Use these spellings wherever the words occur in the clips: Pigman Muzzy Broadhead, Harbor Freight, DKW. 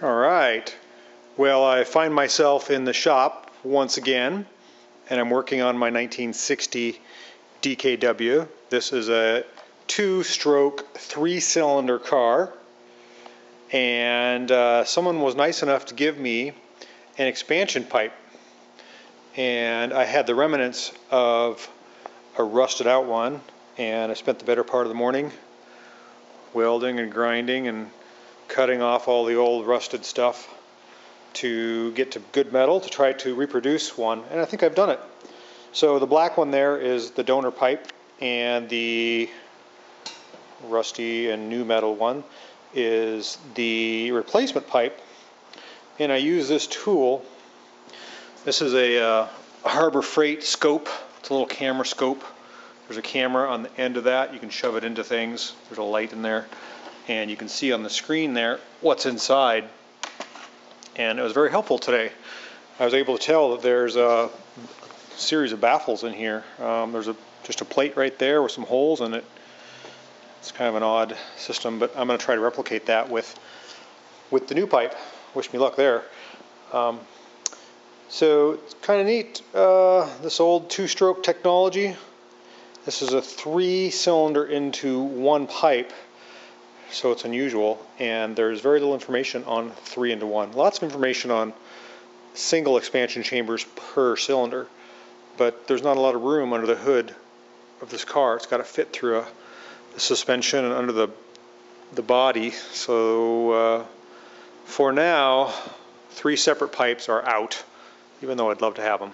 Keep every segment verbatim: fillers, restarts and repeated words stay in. All right, well, I find myself in the shop once again, and I'm working on my nineteen sixty D K W. This is a two-stroke, three-cylinder car, and uh, someone was nice enough to give me an expansion pipe, and I had the remnants of a rusted-out one, and I spent the better part of the morning welding and grinding and cutting off all the old rusted stuff to get to good metal to try to reproduce one, and I think I've done it. So the black one there is the donor pipe, and the rusty and new metal one is the replacement pipe. And I use this tool. This is a uh, Harbor Freight scope. It's a little camera scope. There's a camera on the end of that. You can shove it into things. There's a light in there. And you can see on the screen there what's inside. And it was very helpful today. I was able to tell that there's a series of baffles in here. Um, there's a, just a plate right there with some holes in it. It's kind of an odd system, but I'm going to try to replicate that with, with the new pipe. Wish me luck there. Um, so it's kind of neat, uh, this old two-stroke technology. This is a three-cylinder into one pipe. So it's unusual, and there's very little information on three into one. Lots of information on single expansion chambers per cylinder, but there's not a lot of room under the hood of this car. It's got to fit through a, a suspension and under the the body. So uh, for now, three separate pipes are out, even though I'd love to have them.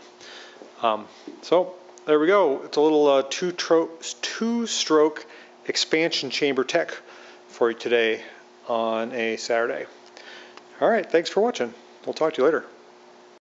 Um, so there we go. It's a little uh, two tro two-stroke expansion chamber tech for you today on a Saturday. All right, thanks for watching. We'll talk to you later.